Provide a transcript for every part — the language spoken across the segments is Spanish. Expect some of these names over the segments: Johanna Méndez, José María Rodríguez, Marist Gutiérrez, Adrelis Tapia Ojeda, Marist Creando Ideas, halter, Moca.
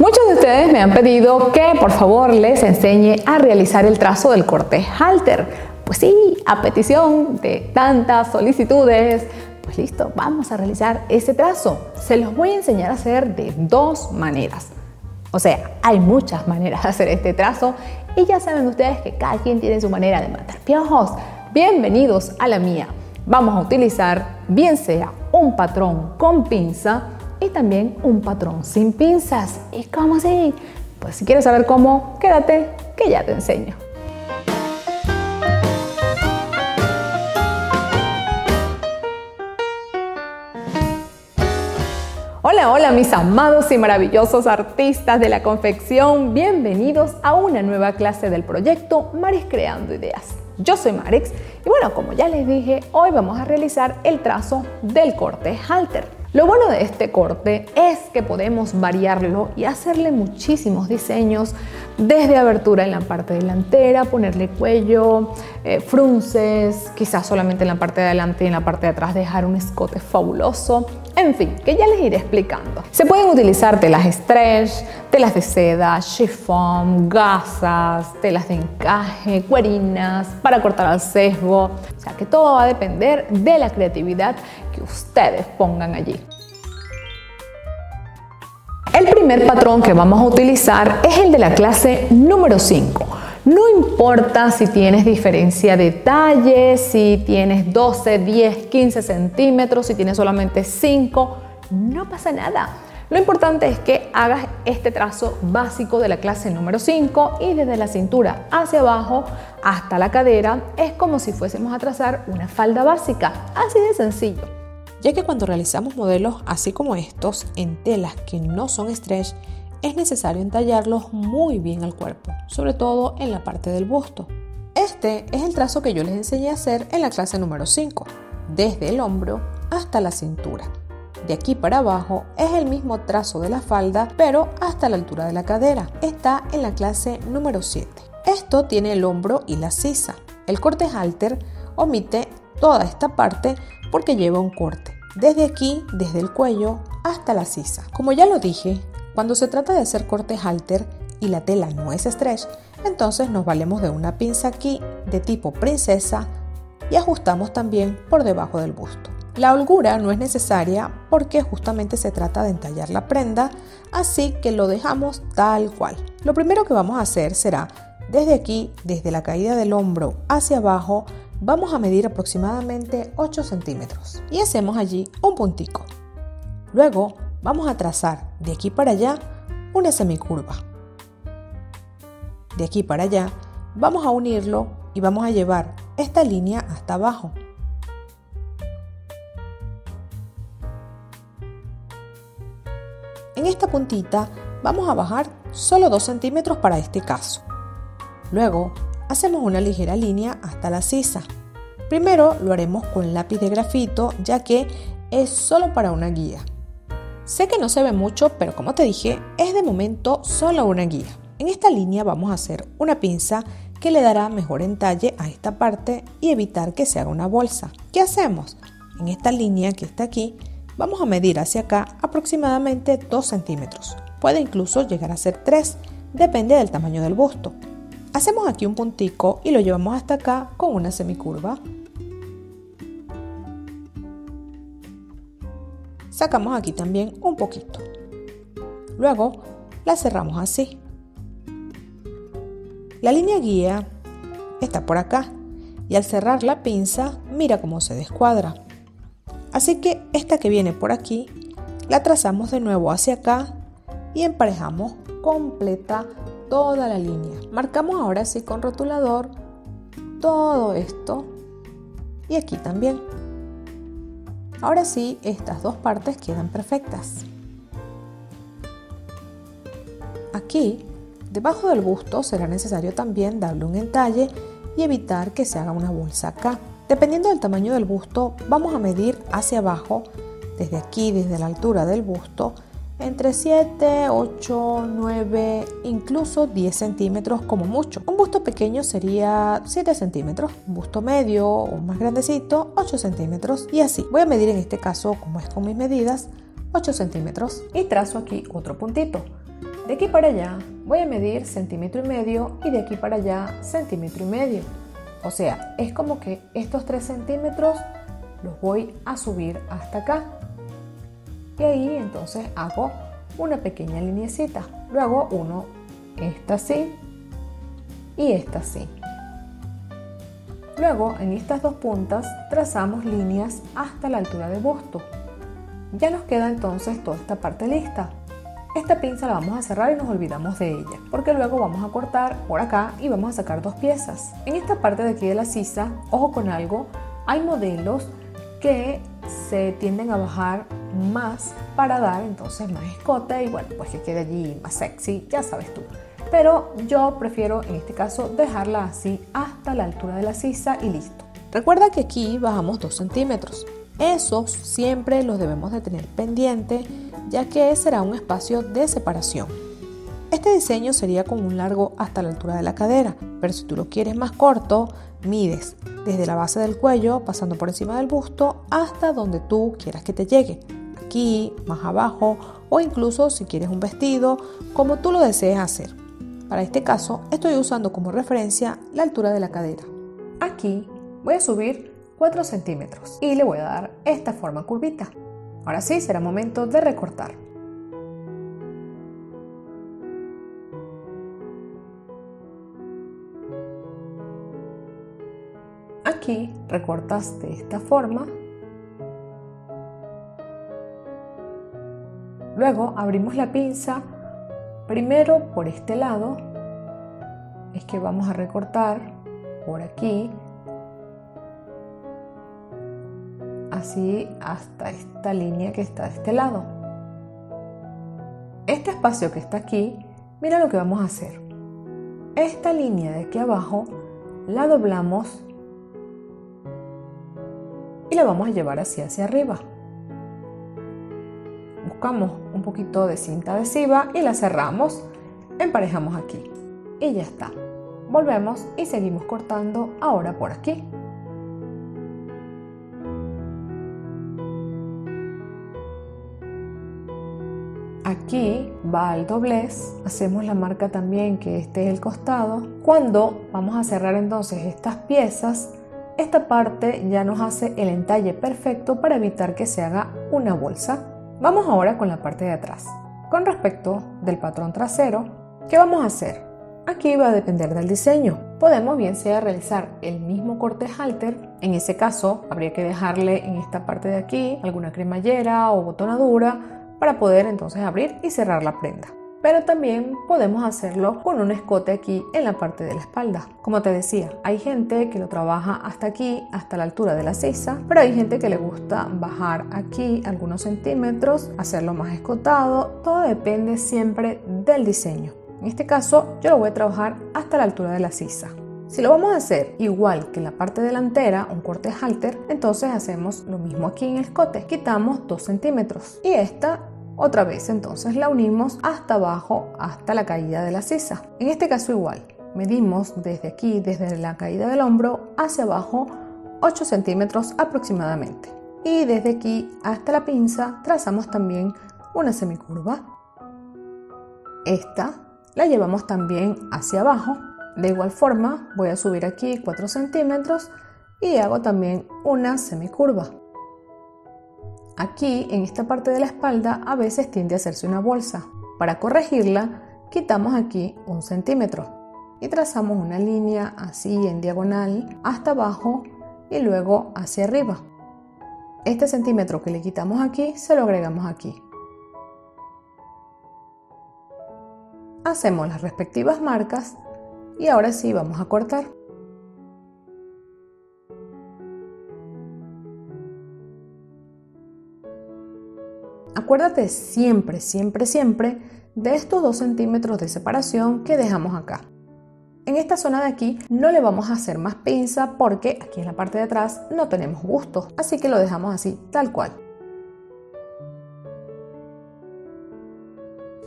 Muchos de ustedes me han pedido que por favor les enseñe a realizar el trazo del corte halter. Pues sí, a petición de tantas solicitudes, pues listo, vamos a realizar ese trazo. Se los voy a enseñar a hacer de dos maneras. O sea, hay muchas maneras de hacer este trazo y ya saben ustedes que cada quien tiene su manera de matar piojos. Bienvenidos a la mía. Vamos a utilizar bien sea un patrón con pinza y también un patrón sin pinzas. ¿Y cómo así? Pues si quieres saber cómo, quédate que ya te enseño. Hola, hola mis amados y maravillosos artistas de la confección. Bienvenidos a una nueva clase del proyecto Marist Creando Ideas. Yo soy Marist y bueno, como ya les dije, hoy vamos a realizar el trazo del corte halter. Lo bueno de este corte es que podemos variarlo y hacerle muchísimos diseños, desde abertura en la parte delantera, ponerle cuello, frunces, quizás solamente en la parte de adelante y en la parte de atrás dejar un escote fabuloso. En fin, que ya les iré explicando. Se pueden utilizar telas stretch, telas de seda, chiffon, gasas, telas de encaje, cuerinas, para cortar al sesgo. O sea que todo va a depender de la creatividad que ustedes pongan allí. El primer patrón que vamos a utilizar es el de la clase número 5. No importa si tienes diferencia de talle, si tienes 12, 10, 15 centímetros, si tienes solamente 5, no pasa nada. Lo importante es que hagas este trazo básico de la clase número 5 y desde la cintura hacia abajo hasta la cadera es como si fuésemos a trazar una falda básica, así de sencillo. Ya que cuando realizamos modelos así como estos en telas que no son stretch, es necesario entallarlos muy bien al cuerpo, sobre todo en la parte del busto. Este es el trazo que yo les enseñé a hacer en la clase número 5, desde el hombro hasta la cintura. De aquí para abajo es el mismo trazo de la falda, pero hasta la altura de la cadera. Está en la clase número 7. Esto tiene el hombro y la sisa. El corte halter omite toda esta parte porque lleva un corte. Desde aquí, desde el cuello hasta la sisa. Como ya lo dije, cuando se trata de hacer cortes halter y la tela no es stretch, entonces nos valemos de una pinza aquí de tipo princesa y ajustamos también por debajo del busto. La holgura no es necesaria porque justamente se trata de entallar la prenda, así que lo dejamos tal cual. Lo primero que vamos a hacer será, desde aquí, desde la caída del hombro hacia abajo, vamos a medir aproximadamente 8 centímetros y hacemos allí un puntico. Luego, vamos a trazar de aquí para allá una semicurva. De aquí para allá vamos a unirlo y vamos a llevar esta línea hasta abajo. En esta puntita vamos a bajar solo 2 centímetros para este caso. Luego hacemos una ligera línea hasta la sisa. Primero lo haremos con lápiz de grafito, ya que es solo para una guía. Sé que no se ve mucho, pero como te dije, es de momento solo una guía. En esta línea vamos a hacer una pinza que le dará mejor entalle a esta parte y evitar que se haga una bolsa. ¿Qué hacemos? En esta línea que está aquí, vamos a medir hacia acá aproximadamente 2 centímetros. Puede incluso llegar a ser 3, depende del tamaño del busto. Hacemos aquí un puntico y lo llevamos hasta acá con una semicurva. Sacamos aquí también un poquito. Luego la cerramos así. La línea guía está por acá y al cerrar la pinza mira cómo se descuadra. Así que esta que viene por aquí la trazamos de nuevo hacia acá y emparejamos completa toda la línea. Marcamos ahora sí con rotulador todo esto y aquí también. Ahora sí, estas dos partes quedan perfectas. Aquí, debajo del busto, será necesario también darle un entalle y evitar que se haga una bolsa acá. Dependiendo del tamaño del busto, vamos a medir hacia abajo, desde aquí, desde la altura del busto, entre 7, 8, 9, incluso 10 centímetros como mucho. Un busto pequeño sería 7 centímetros, un busto medio o más grandecito 8 centímetros y así. Voy a medir en este caso, como es con mis medidas, 8 centímetros y trazo aquí otro puntito. De aquí para allá voy a medir 1,5 cm y de aquí para allá 1,5 cm. O sea, es como que estos 3 centímetros los voy a subir hasta acá. Y ahí entonces hago una pequeña linecita. Luego uno, esta así y esta así. Luego en estas dos puntas trazamos líneas hasta la altura de busto. Ya nos queda entonces toda esta parte lista. Esta pinza la vamos a cerrar y nos olvidamos de ella, porque luego vamos a cortar por acá y vamos a sacar dos piezas. En esta parte de aquí de la sisa, ojo con algo, hay modelos que se tienden a bajar más para dar entonces más escote y bueno, pues que quede allí más sexy, ya sabes tú. Pero yo prefiero en este caso dejarla así hasta la altura de la sisa y listo. Recuerda que aquí bajamos 2 centímetros. Esos siempre los debemos de tener pendiente, ya que será un espacio de separación. Este diseño sería con un largo hasta la altura de la cadera, pero si tú lo quieres más corto, mides desde la base del cuello, pasando por encima del busto, hasta donde tú quieras que te llegue. Aquí, más abajo, o incluso si quieres un vestido, como tú lo desees hacer. Para este caso, estoy usando como referencia la altura de la cadera. Aquí voy a subir 4 centímetros y le voy a dar esta forma curvita. Ahora sí, será momento de recortar. Aquí recortas de esta forma. Luego abrimos la pinza primero por este lado. Es que vamos a recortar por aquí. Así hasta esta línea que está de este lado. Este espacio que está aquí, mira lo que vamos a hacer. Esta línea de aquí abajo la doblamos y la vamos a llevar así hacia arriba. Buscamos un poquito de cinta adhesiva y la cerramos, emparejamos aquí y ya está. Volvemos y seguimos cortando ahora por aquí. Aquí va el doblez, hacemos la marca también que este es el costado. Cuando vamos a cerrar entonces estas piezas, esta parte ya nos hace el entalle perfecto para evitar que se haga una bolsa. Vamos ahora con la parte de atrás. Con respecto del patrón trasero, ¿qué vamos a hacer? Aquí va a depender del diseño. Podemos bien sea realizar el mismo corte halter, en ese caso habría que dejarle en esta parte de aquí alguna cremallera o botonadura, para poder entonces abrir y cerrar la prenda. Pero también podemos hacerlo con un escote aquí en la parte de la espalda. Como te decía, hay gente que lo trabaja hasta aquí, hasta la altura de la sisa, pero hay gente que le gusta bajar aquí algunos centímetros, hacerlo más escotado, todo depende siempre del diseño. En este caso yo lo voy a trabajar hasta la altura de la sisa. Si lo vamos a hacer igual que en la parte delantera, un corte halter, entonces hacemos lo mismo aquí en el escote. Quitamos 2 centímetros y esta otra vez entonces la unimos hasta abajo, hasta la caída de la sisa. En este caso igual, medimos desde aquí, desde la caída del hombro hacia abajo, 8 centímetros aproximadamente. Y desde aquí hasta la pinza trazamos también una semicurva. Esta la llevamos también hacia abajo. De igual forma voy a subir aquí 4 centímetros y hago también una semicurva. Aquí en esta parte de la espalda a veces tiende a hacerse una bolsa. Para corregirla quitamos aquí 1 centímetro y trazamos una línea así en diagonal hasta abajo y luego hacia arriba. Este centímetro que le quitamos aquí se lo agregamos aquí. Hacemos las respectivas marcas. Y ahora sí vamos a cortar. Acuérdate siempre, siempre, siempre de estos 2 centímetros de separación que dejamos acá. En esta zona de aquí no le vamos a hacer más pinza porque aquí en la parte de atrás no tenemos bustos, así que lo dejamos así tal cual.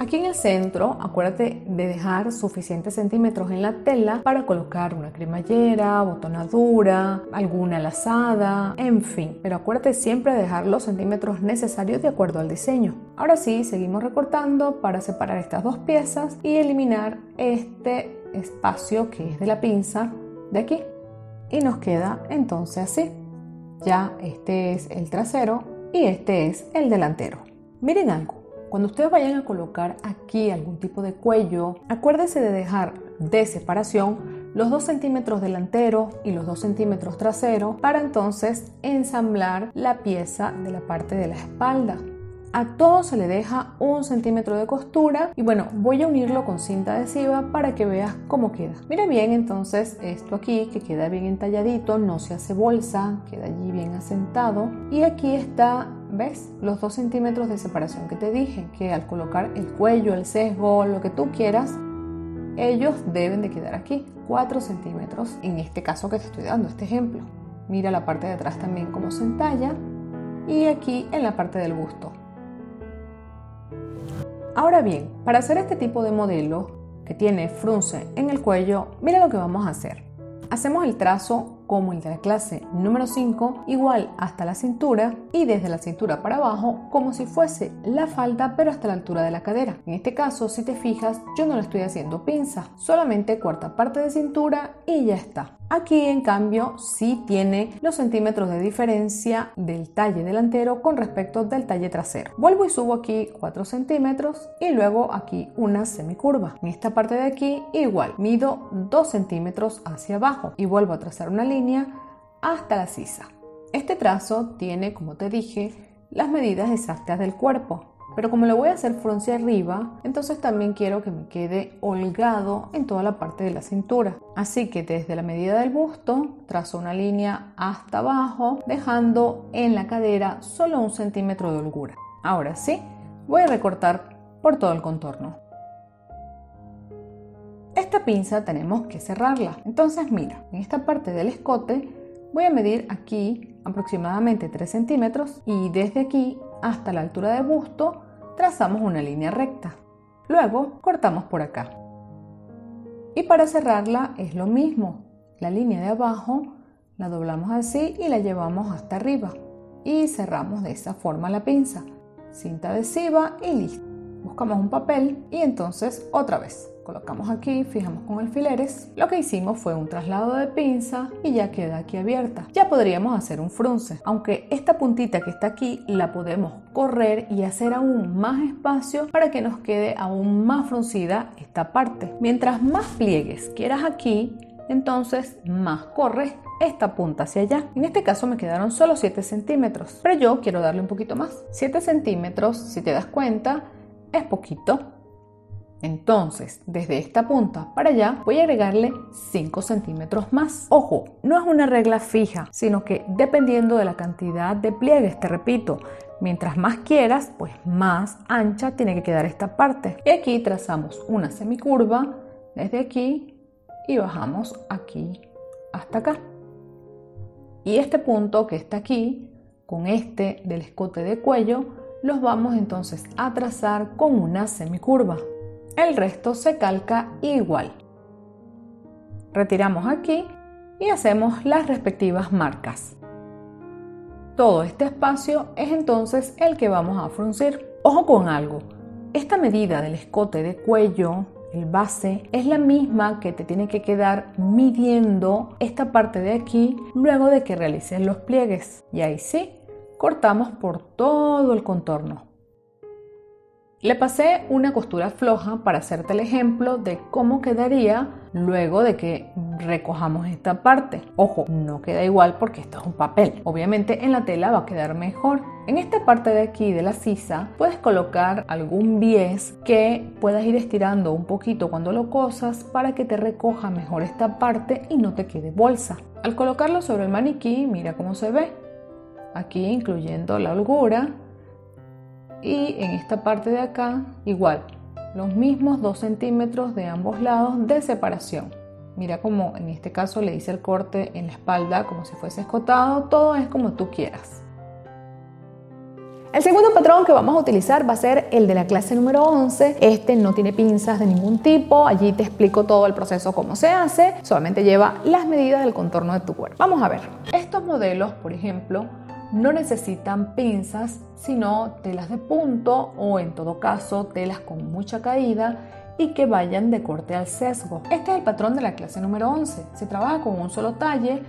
Aquí en el centro, acuérdate de dejar suficientes centímetros en la tela para colocar una cremallera, botonadura, alguna lazada, en fin. Pero acuérdate siempre de dejar los centímetros necesarios de acuerdo al diseño. Ahora sí, seguimos recortando para separar estas dos piezas y eliminar este espacio que es de la pinza de aquí. Y nos queda entonces así. Ya este es el trasero y este es el delantero. Miren algo. Cuando ustedes vayan a colocar aquí algún tipo de cuello, acuérdense de dejar de separación los 2 centímetros delanteros y los 2 centímetros traseros para entonces ensamblar la pieza de la parte de la espalda. A todo se le deja 1 centímetro de costura y bueno, voy a unirlo con cinta adhesiva para que veas cómo queda. Mira bien entonces esto aquí que queda bien entalladito, no se hace bolsa, queda allí bien asentado y aquí está, ¿ves? Los 2 centímetros de separación que te dije, que al colocar el cuello, el sesgo, lo que tú quieras, ellos deben de quedar aquí, 4 centímetros en este caso que te estoy dando, este ejemplo. Mira la parte de atrás también cómo se entalla y aquí en la parte del busto. Ahora bien, para hacer este tipo de modelo que tiene frunce en el cuello, mira lo que vamos a hacer. Hacemos el trazo como el de la clase número 5, igual hasta la cintura y desde la cintura para abajo como si fuese la falda pero hasta la altura de la cadera. En este caso, si te fijas, yo no lo estoy haciendo pinza, solamente cuarta parte de cintura y ya está. Aquí en cambio sí tiene los centímetros de diferencia del talle delantero con respecto del talle trasero. Vuelvo y subo aquí 4 centímetros y luego aquí una semicurva. En esta parte de aquí igual, mido 2 centímetros hacia abajo y vuelvo a trazar una línea hasta la sisa. Este trazo tiene, como te dije, las medidas exactas del cuerpo. Pero como lo voy a hacer frunce arriba, entonces también quiero que me quede holgado en toda la parte de la cintura. Así que desde la medida del busto, trazo una línea hasta abajo, dejando en la cadera solo 1 centímetro de holgura. Ahora sí, voy a recortar por todo el contorno. Esta pinza tenemos que cerrarla. Entonces mira, en esta parte del escote voy a medir aquí aproximadamente 3 centímetros y desde aquí hasta la altura del busto trazamos una línea recta, luego cortamos por acá y para cerrarla es lo mismo, la línea de abajo la doblamos así y la llevamos hasta arriba y cerramos de esa forma la pinza, cinta adhesiva y listo. Buscamos un papel y entonces otra vez colocamos aquí, fijamos con alfileres. Lo que hicimos fue un traslado de pinza y ya queda aquí abierta. Ya podríamos hacer un frunce, aunque esta puntita que está aquí la podemos correr y hacer aún más espacio para que nos quede aún más fruncida esta parte. Mientras más pliegues quieras aquí, entonces más corres esta punta hacia allá. En este caso me quedaron solo 7 centímetros, pero yo quiero darle un poquito más. 7 centímetros, si te das cuenta, es poquito. Entonces, desde esta punta para allá voy a agregarle 5 centímetros más. Ojo, no es una regla fija, sino que dependiendo de la cantidad de pliegues, te repito, mientras más quieras, pues más ancha tiene que quedar esta parte. Y aquí trazamos una semicurva desde aquí y bajamos aquí hasta acá. Y este punto que está aquí, con este del escote de cuello, los vamos entonces a trazar con una semicurva. El resto se calca igual. Retiramos aquí y hacemos las respectivas marcas. Todo este espacio es entonces el que vamos a fruncir. Ojo con algo, esta medida del escote de cuello, el base, es la misma que te tiene que quedar midiendo esta parte de aquí luego de que realices los pliegues. Y ahí sí, cortamos por todo el contorno. Le pasé una costura floja para hacerte el ejemplo de cómo quedaría luego de que recojamos esta parte. Ojo, no queda igual porque esto es un papel. Obviamente en la tela va a quedar mejor. En esta parte de aquí de la sisa puedes colocar algún bies que puedas ir estirando un poquito cuando lo cosas para que te recoja mejor esta parte y no te quede bolsa. Al colocarlo sobre el maniquí, mira cómo se ve. Aquí incluyendo la holgura. Y en esta parte de acá igual, los mismos 2 centímetros de ambos lados de separación. Mira como en este caso le hice el corte en la espalda como si fuese escotado, todo es como tú quieras. El segundo patrón que vamos a utilizar va a ser el de la clase número 11. Este no tiene pinzas de ningún tipo. Allí te explico todo el proceso cómo se hace. Solamente lleva las medidas del contorno de tu cuerpo. Vamos a ver. Estos modelos, por ejemplo, no necesitan pinzas, sino telas de punto o, en todo caso, telas con mucha caída y que vayan de corte al sesgo. Este es el patrón de la clase número 11. Se trabaja con un solo talle,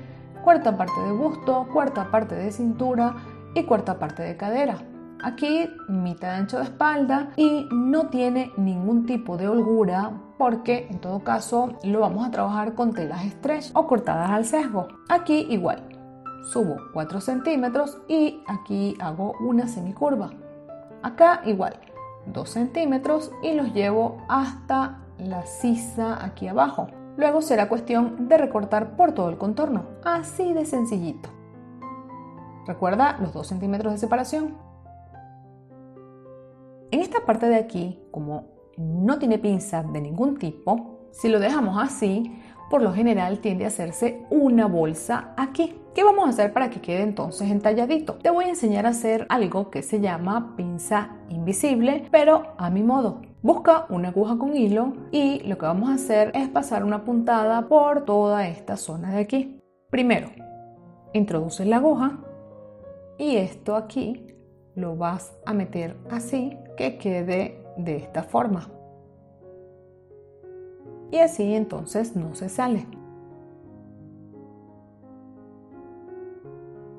cuarta parte de busto, cuarta parte de cintura y cuarta parte de cadera. Aquí mitad de ancho de espalda y no tiene ningún tipo de holgura porque en todo caso lo vamos a trabajar con telas stretch o cortadas al sesgo. Aquí igual, subo 4 centímetros y aquí hago una semicurva. Acá igual, 2 centímetros y los llevo hasta la sisa aquí abajo. Luego será cuestión de recortar por todo el contorno, así de sencillito. Recuerda los 2 centímetros de separación. En esta parte de aquí, como no tiene pinzas de ningún tipo, si lo dejamos así, por lo general tiende a hacerse una bolsa aquí. ¿Qué vamos a hacer para que quede entonces entalladito? Te voy a enseñar a hacer algo que se llama pinza invisible, pero a mi modo. Busca una aguja con hilo y lo que vamos a hacer es pasar una puntada por toda esta zona de aquí. Primero, introduces la aguja y esto aquí lo vas a meter así, que quede de esta forma y así entonces no se sale.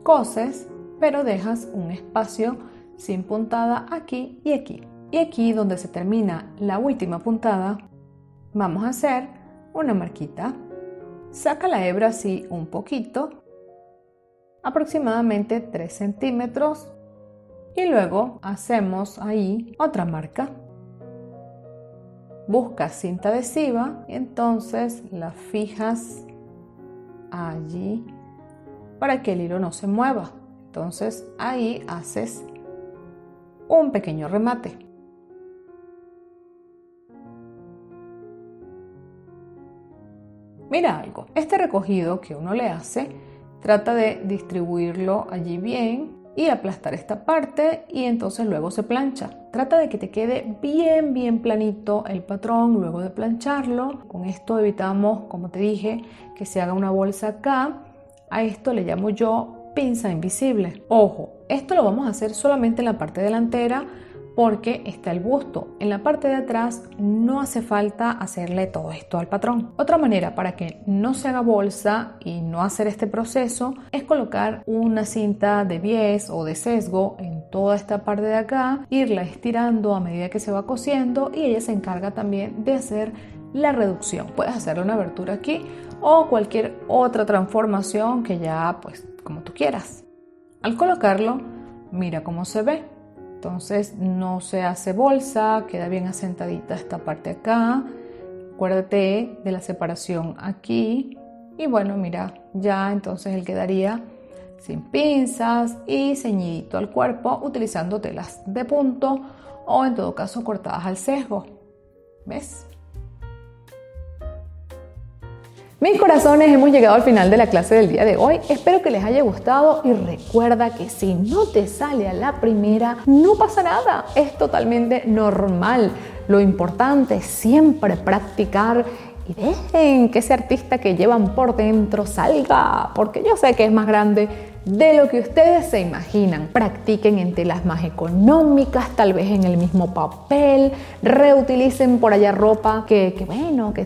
Coses, pero dejas un espacio sin puntada aquí y aquí, y aquí donde se termina la última puntada vamos a hacer una marquita. Saca la hebra así un poquito, aproximadamente 3 centímetros, y luego hacemos ahí otra marca. Busca cinta adhesiva y entonces la fijas allí para que el hilo no se mueva. Entonces ahí haces un pequeño remate. Mira algo, este recogido que uno le hace, trata de distribuirlo allí bien y aplastar esta parte y entonces luego se plancha. Trata de que te quede bien bien planito el patrón luego de plancharlo. Con esto evitamos, como te dije, que se haga una bolsa acá. A esto le llamo yo pinza invisible. Ojo, esto lo vamos a hacer solamente en la parte delantera porque está el busto. En la parte de atrás no hace falta hacerle todo esto al patrón. Otra manera para que no se haga bolsa y no hacer este proceso es colocar una cinta de bies o de sesgo en toda esta parte de acá, irla estirando a medida que se va cosiendo y ella se encarga también de hacer la reducción. Puedes hacerle una abertura aquí o cualquier otra transformación que ya pues como tú quieras. Al colocarlo, mira cómo se ve. Entonces no se hace bolsa, queda bien asentadita esta parte acá. Acuérdate de la separación aquí. Y bueno, mira, ya entonces él quedaría sin pinzas y ceñidito al cuerpo utilizando telas de punto o en todo caso cortadas al sesgo. ¿Ves? Mis corazones, hemos llegado al final de la clase del día de hoy. Espero que les haya gustado y recuerda que si no te sale a la primera, no pasa nada. Es totalmente normal. Lo importante es siempre practicar y dejen que ese artista que llevan por dentro salga, porque yo sé que es más grande de lo que ustedes se imaginan. Practiquen en telas más económicas, tal vez en el mismo papel, reutilicen por allá ropa que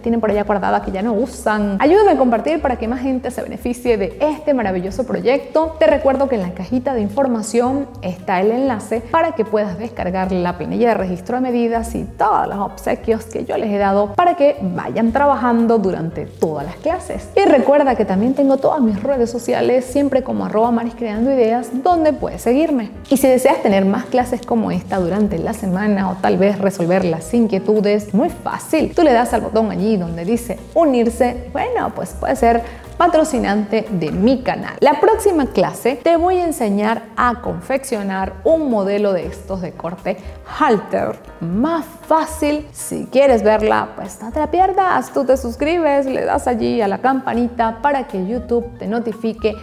tienen por allá guardada que ya no usan. Ayúdame a compartir para que más gente se beneficie de este maravilloso proyecto. Te recuerdo que en la cajita de información está el enlace para que puedas descargar la planilla de registro de medidas y todos los obsequios que yo les he dado para que vayan trabajando durante todas las clases. Y recuerda que también tengo todas mis redes sociales, siempre como @Marist Creando Ideas, donde puedes seguirme. Y si deseas tener más clases como esta durante la semana o tal vez resolver las inquietudes, muy fácil. Tú le das al botón allí donde dice unirse. Bueno, pues puede ser patrocinante de mi canal. La próxima clase te voy a enseñar a confeccionar un modelo de estos de corte halter. Más fácil. Si quieres verla, pues no te la pierdas. Tú te suscribes, le das allí a la campanita para que YouTube te notifique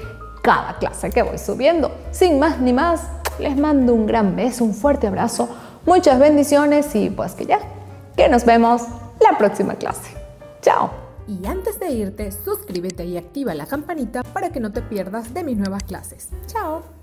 cada clase que voy subiendo. Sin más ni más, Les mando un gran beso, un fuerte abrazo, muchas bendiciones y pues que nos vemos la próxima clase. ¡Chao! Y antes de irte, suscríbete y activa la campanita para que no te pierdas de mis nuevas clases. ¡Chao!